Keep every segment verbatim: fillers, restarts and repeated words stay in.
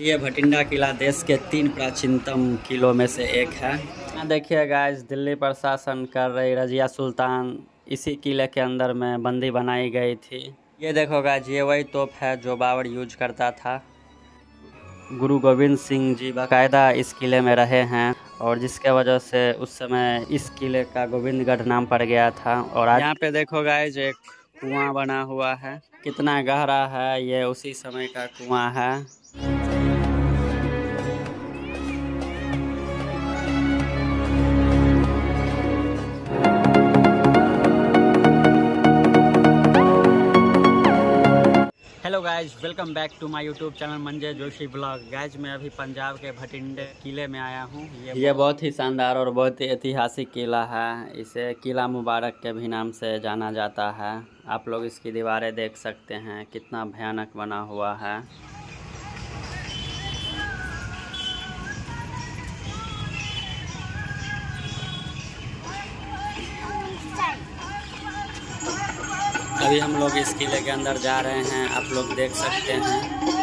ये भटिंडा किला देश के तीन प्राचीनतम किलों में से एक है। यहाँ देखिए गाइस, दिल्ली पर शासन कर रही रजिया सुल्तान इसी किले के अंदर में बंदी बनाई गई थी। ये देखो गाइस, ये वही तोप है जो बाबर यूज करता था। गुरु गोविंद सिंह जी बाकायदा इस किले में रहे हैं और जिसके वजह से उस समय इस किले का गोविंदगढ़ नाम पड़ गया था। और आज यहाँ पे देखो गाइस, एक कुआँ बना हुआ है, कितना गहरा है, ये उसी समय का कुआँ है। Hello guys, welcome back to my YouTube channel Manjay Joshi blog. Guys मैं अभी पंजाब के भटिंडे किले में आया हूँ। ये, ये बहुत ही शानदार और बहुत ही ऐतिहासिक किला है। इसे किला मुबारक के भी नाम से जाना जाता है। आप लोग इसकी दीवारें देख सकते हैं, कितना भयानक बना हुआ है। अभी हम लोग इस किले के अंदर जा रहे हैं, आप लोग देख सकते हैं।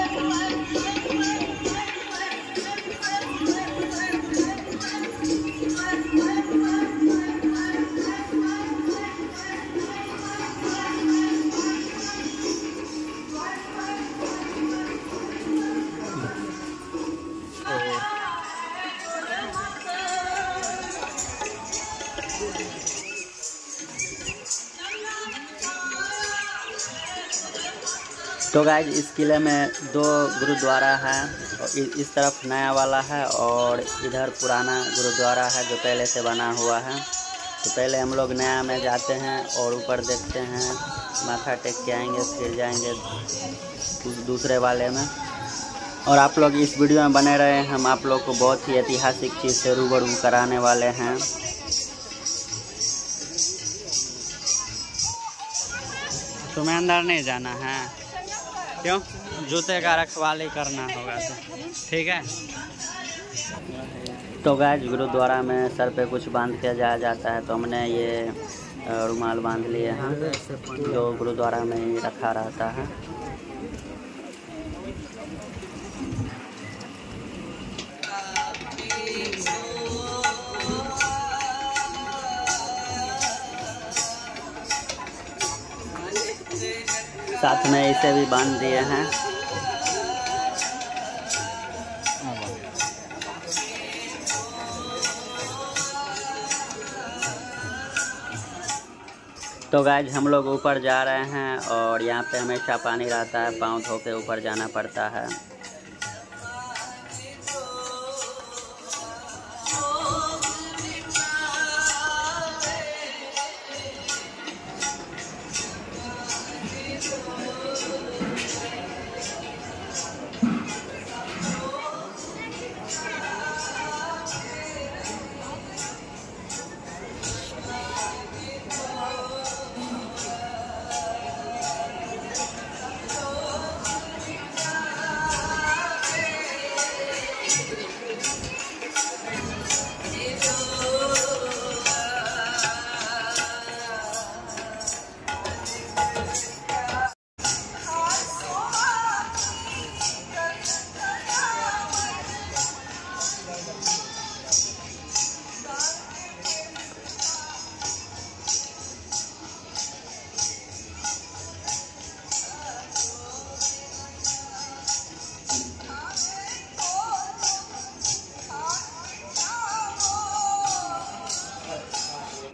तो गाइज इस किले में दो गुरुद्वारा है, इस तरफ नया वाला है और इधर पुराना गुरुद्वारा है जो पहले से बना हुआ है। तो पहले हम लोग नया में जाते हैं और ऊपर देखते हैं, माथा टेक के आएंगे, फिर जाएंगे उस दूसरे वाले में। और आप लोग इस वीडियो में बने रहे, हम आप लोग को बहुत ही ऐतिहासिक चीज़ से रूबरू कराने वाले हैं। तुम्हें अंदर नहीं जाना है, क्यों? जूते का रखवाली करना होगा तो ठीक है। तो गाइस गुरुद्वारा में सर पे कुछ बांध के जाया जाता है, तो हमने ये रुमाल बांध लिए हैं जो गुरुद्वारा में ही रखा रहता है। साथ में इसे भी बांध दिए हैं। तो गाइज हम लोग ऊपर जा रहे हैं और यहाँ पे हमेशा पानी रहता है, पाँव धो के ऊपर जाना पड़ता है।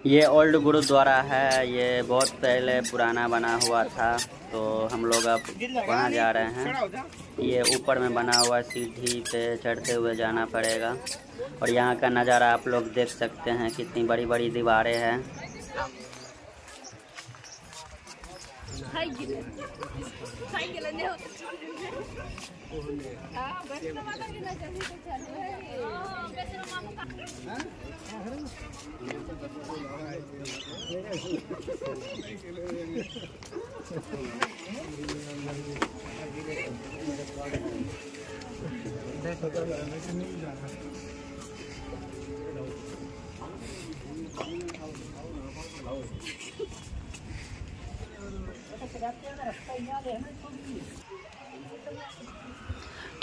ये ओल्ड गुरुद्वारा है, ये बहुत पहले पुराना बना हुआ था, तो हम लोग अब वहाँ जा रहे हैं। ये ऊपर में बना हुआ, सीढ़ी पे चढ़ते हुए जाना पड़ेगा। और यहाँ का नज़ारा आप लोग देख सकते हैं, कितनी बड़ी बड़ी दीवारें हैं।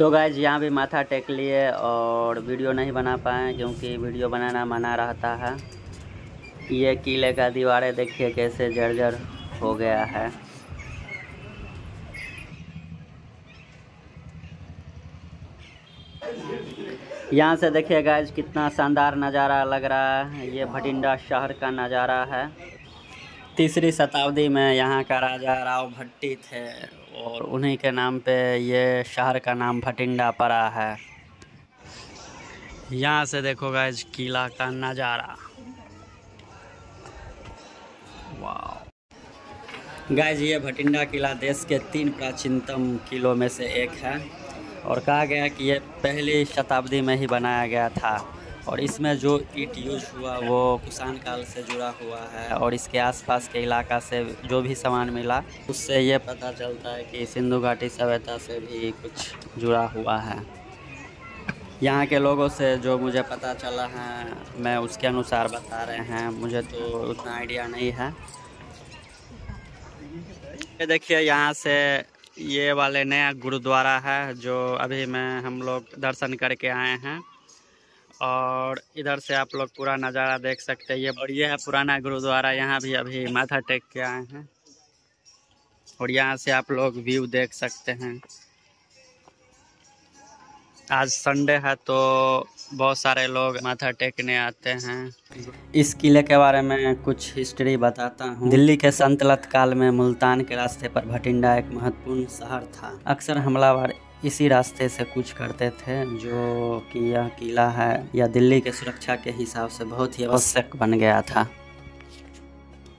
तो गाइज यहाँ भी माथा टेक लिए और वीडियो नहीं बना पाए क्योंकि वीडियो बनाना मना रहता है। ये किले का दीवारें देखिए कैसे जर्जर हो गया है। यहाँ से देखिए गाइज कितना शानदार नज़ारा लग रहा है। ये भटिंडा शहर का नज़ारा है। तीसरी शताब्दी में यहाँ का राजा राव भट्टी थे और उन्हीं के नाम पे ये शहर का नाम भटिंडा पड़ा है। यहाँ से देखो गाइज किला का नज़ारा, वाह। गाइज ये भटिंडा किला देश के तीन प्राचीनतम किलों में से एक है और कहा गया कि ये पहली शताब्दी में ही बनाया गया था और इसमें जो ईट यूज हुआ वो कुषाण काल से जुड़ा हुआ है और इसके आसपास के इलाका से जो भी सामान मिला उससे ये पता चलता है कि सिंधु घाटी सभ्यता से भी कुछ जुड़ा हुआ है। यहाँ के लोगों से जो मुझे पता चला है मैं उसके अनुसार बता रहे हैं, मुझे तो उतना आइडिया नहीं है। ये देखिए यहाँ से ये वाले नया गुरुद्वारा है जो अभी मैं हम लोग दर्शन करके आए हैं और इधर से आप लोग पूरा नज़ारा देख सकते हैं। ये और ये है पुराना गुरुद्वारा, यहाँ भी अभी माथा टेक के आए हैं और यहाँ से आप लोग व्यू देख सकते हैं। आज संडे है तो बहुत सारे लोग माथा टेकने आते हैं। इस किले के बारे में कुछ हिस्ट्री बताता हूँ। दिल्ली के संतलत काल में मुल्तान के रास्ते पर भटिंडा एक महत्वपूर्ण शहर था। अक्सर हमलावर इसी रास्ते से कूच करते थे, जो कि यह किला है यह दिल्ली के सुरक्षा के हिसाब से बहुत ही आवश्यक बन गया था।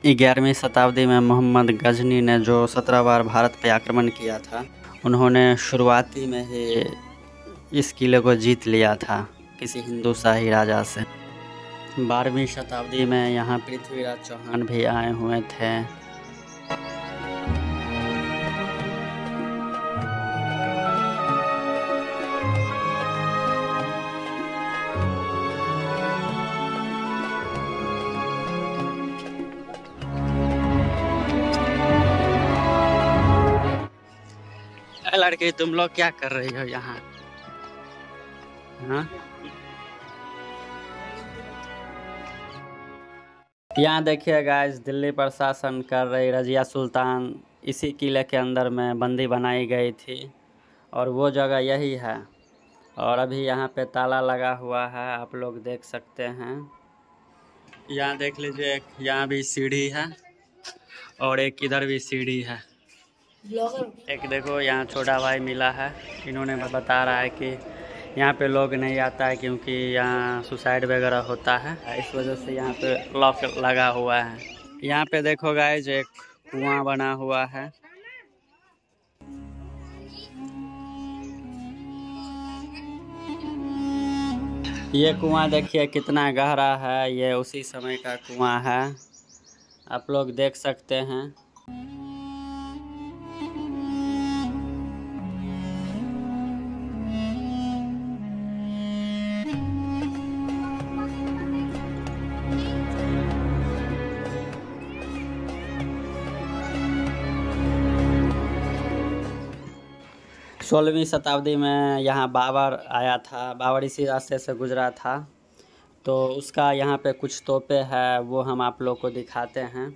ग्यारहवीं शताब्दी में मोहम्मद गजनी ने जो सत्रह बार भारत पर आक्रमण किया था उन्होंने शुरुआती में ही इस किले को जीत लिया था किसी हिंदू शाही राजा से। बारहवीं शताब्दी में यहाँ पृथ्वीराज चौहान भी आए हुए थे। लड़के तुम लोग क्या कर रही हो यहाँ? हाँ? यहाँ देखिए गाइज दिल्ली पर शासन कर रही रजिया सुल्तान इसी किले के अंदर में बंदी बनाई गई थी और वो जगह यही है और अभी यहाँ पे ताला लगा हुआ है, आप लोग देख सकते हैं। यहाँ देख लीजिए, यहाँ भी सीढ़ी है और एक इधर भी सीढ़ी है। एक देखो यहाँ छोटा भाई मिला है, इन्होंने बता रहा है कि यहाँ पे लोग नहीं आता है क्योंकि यहाँ सुसाइड वगैरह होता है, इस वजह से यहाँ पे लॉक लगा हुआ है। यहाँ पे देखो गाइज एक कुआं बना हुआ है। ये कुआं देखिए कितना गहरा है, ये उसी समय का कुआं है, आप लोग देख सकते हैं। सोलहवीं शताब्दी में यहाँ बाबर आया था, बाबर इसी रास्ते से गुजरा था तो उसका यहाँ पे कुछ तोपे है वो हम आप लोग को दिखाते हैं।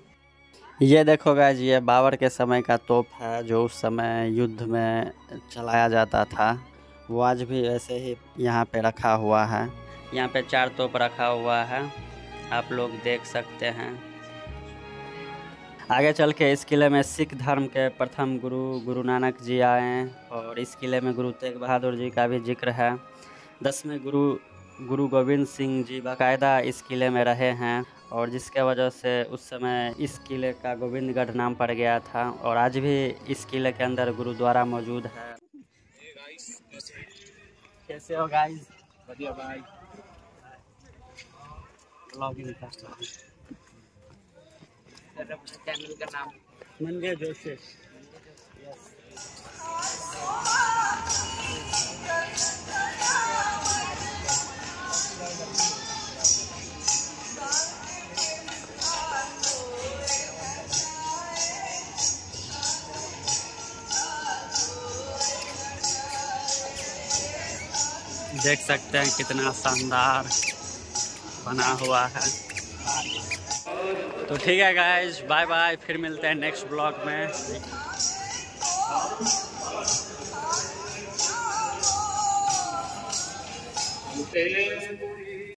ये देखो गाइज ये बाबर के समय का तोप है जो उस समय युद्ध में चलाया जाता था, वो आज भी वैसे ही यहाँ पे रखा हुआ है। यहाँ पे चार तोप रखा हुआ है, आप लोग देख सकते हैं। आगे चल के इस किले में सिख धर्म के प्रथम गुरु गुरु नानक जी आए और इस किले में गुरु तेग बहादुर जी का भी जिक्र है। दसवें गुरु गुरु गोविंद सिंह जी बाकायदा इस किले में रहे हैं और जिसके वजह से उस समय इस किले का गोविंदगढ़ नाम पड़ गया था और आज भी इस किले के अंदर गुरुद्वारा मौजूद है। कैसे हो गाइस? बढ़िया भाई, ब्लॉगिंग का चैनल का नाम मंजय जोशी। देख सकते हैं कितना शानदार बना हुआ है। तो ठीक है गाइज, बाय बाय, फिर मिलते हैं नेक्स्ट ब्लॉग में।